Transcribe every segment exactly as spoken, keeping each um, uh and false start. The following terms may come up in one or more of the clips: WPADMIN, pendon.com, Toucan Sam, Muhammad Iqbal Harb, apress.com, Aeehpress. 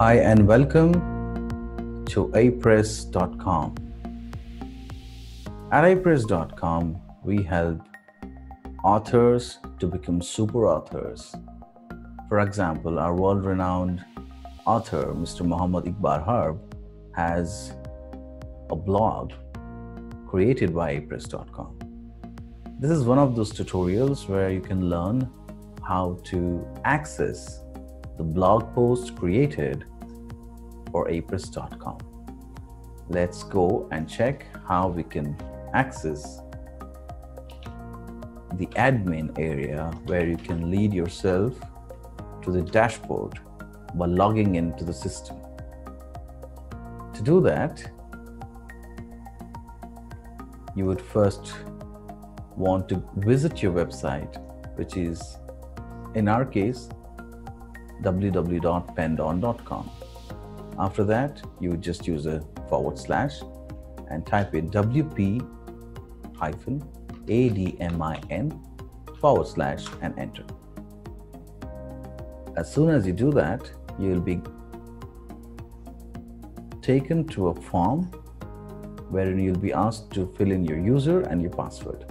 Hi and welcome to apress dot com. At apress dot com, we help authors to become super authors. For example, our world-renowned author, Mister Muhammad Iqbal Harb, has a blog created by apress dot com. This is one of those tutorials where you can learn how to access the blog post created for apress dot com. Let's go and check how we can access the admin area where you can lead yourself to the dashboard by logging into the system. To do that, you would first want to visit your website, which is in our case w w w dot pendon dot com. After that, you would just use a forward slash and type in W P A D M I N forward slash and enter. As soon as you do that, you will be taken to a form wherein you'll be asked to fill in your user and your password.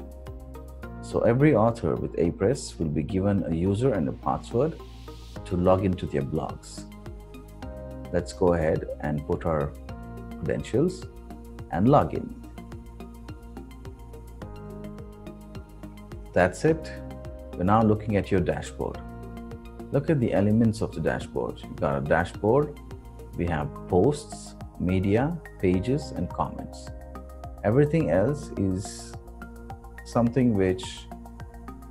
So every author with apress will be given a user and a password to log into their blogs. Let's go ahead and put our credentials and log in. That's it. We're now looking at your dashboard. Look at the elements of the dashboard. You've got a dashboard. We have posts, media, pages, and comments. Everything else is something which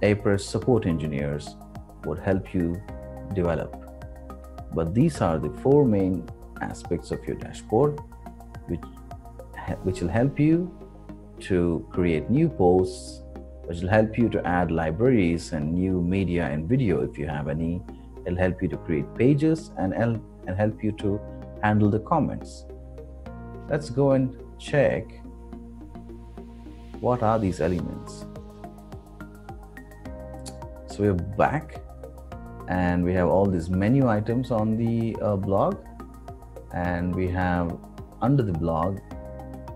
apress support engineers would help you develop. But these are the four main aspects of your dashboard which which will help you to create new posts, which will help you to add libraries and new media and video if you have any. It'll help you to create pages and help and help you to handle the comments. Let's go and check what are these elements. So we're back and we have all these menu items on the uh, blog, and we have under the blog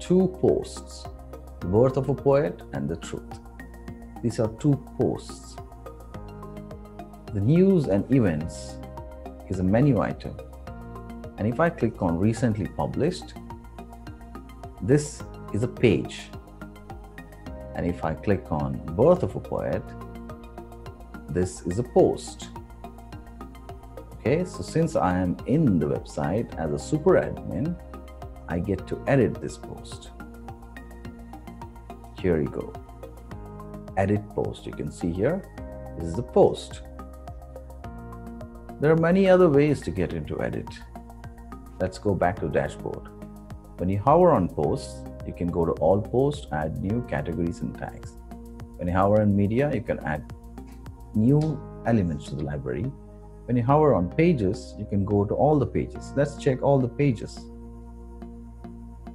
two posts, The Birth of a Poet and The Truth. These are two posts. The news and events is a menu item, and if I click on recently published, this is a page, and if I click on Birth of a Poet, this is a post. Okay, so since I am in the website as a super admin, I get to edit this post. Here you go. Edit post. You can see here, this is the post. There are many other ways to get into edit. Let's go back to dashboard. When you hover on posts, you can go to all posts, add new categories and tags. When you hover on media, you can add new elements to the library. When you hover on pages, you can go to all the pages. Let's check all the pages.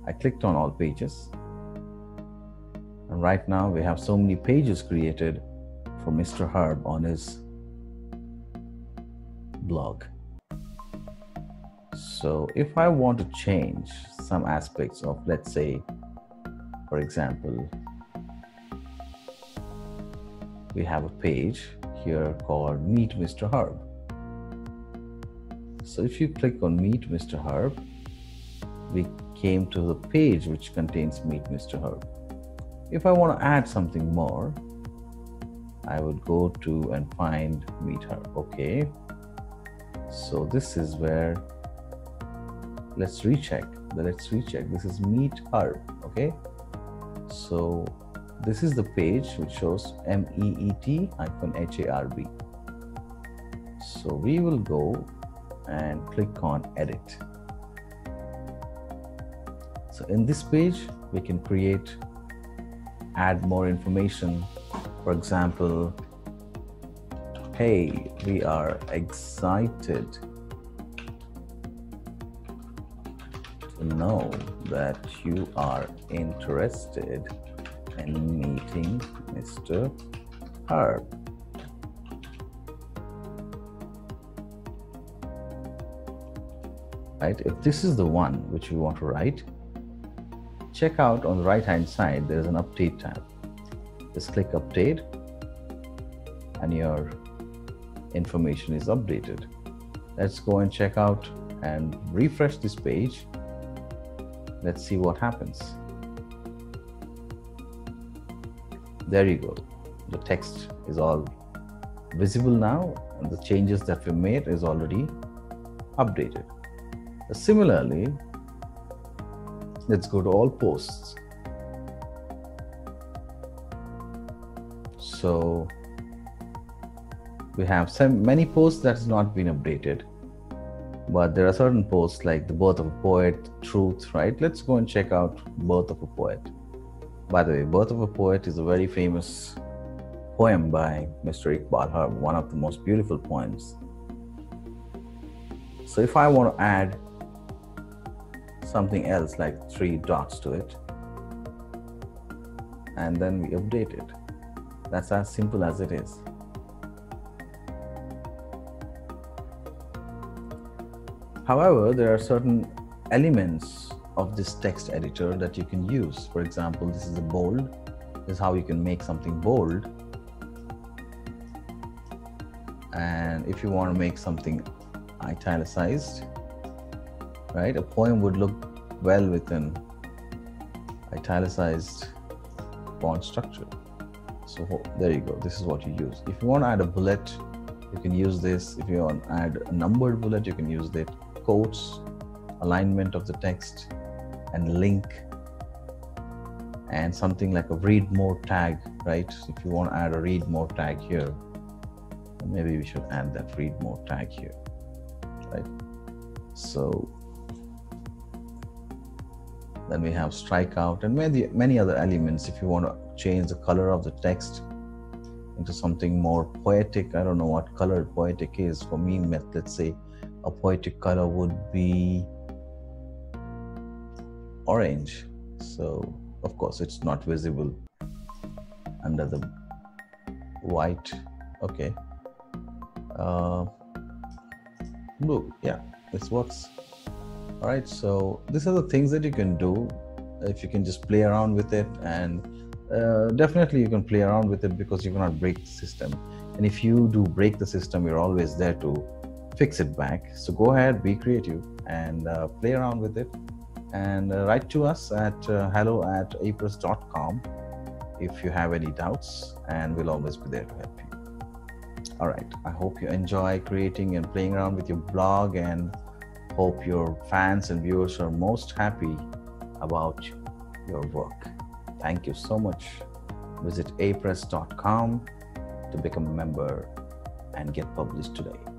I clicked on all pages. And right now we have so many pages created for Mister Harb on his blog. So if I want to change some aspects of, let's say, for example, we have a page here called Meet Mister Harb. So if you click on Meet Mister Harb, we came to the page which contains Meet Mister Harb. If I want to add something more, I would go to and find Meet Harb. Okay. So this is where, let's recheck. Let's recheck. This is Meet Harb. Okay. So this is the page which shows M E E T hyphen H A R B. So we will go and click on edit. So in this page we can create, add more information. For example, hey, we are excited to know that you are interested in meeting Mister Harb. right? If this is the one which you want to write, check out on the right hand side, there's an update tab. Just click update and your information is updated. Let's go and check out and refresh this page. Let's see what happens. There you go. The text is all visible now, and the changes that we made is already updated. Similarly, let's go to all posts. So we have some many posts that's not been updated, but there are certain posts like the birth of a poet, truth, right? Let's go and check out birth of a poet. By the way, Birth of a Poet is a very famous poem by Mister Iqbal Harb, one of the most beautiful poems. So if I want to add something else like three dots to it, and then we update it. That's as simple as it is. However, there are certain elements of this text editor that you can use. For example, this is a bold. This is how you can make something bold. And if you want to make something italicized, right? A poem would look well with an italicized font structure. So there you go. This is what you use. If you want to add a bullet, you can use this. If you want to add a numbered bullet, you can use that. Quotes, alignment of the text, and link, and something like a read more tag, right? If you want to add a read more tag here, maybe we should add that read more tag here, right? So then we have strikeout and many many other elements. If you want to change the color of the text into something more poetic, I don't know what color poetic is. For me, let's say a poetic color would be orange. So of course it's not visible under the white. Okay, uh, blue. Yeah, this works. All right, so these are the things that you can do. If you can just play around with it, and uh, definitely you can play around with it, because you cannot break the system, and if you do break the system, you're always there to fix it back. So go ahead, be creative, and uh, play around with it, and uh, write to us at uh, hello at apress dot com if you have any doubts, and we'll always be there to help you. All right, I hope you enjoy creating and playing around with your blog, and hope your fans and viewers are most happy about your work. Thank you so much. Visit apress dot com to become a member and get published today.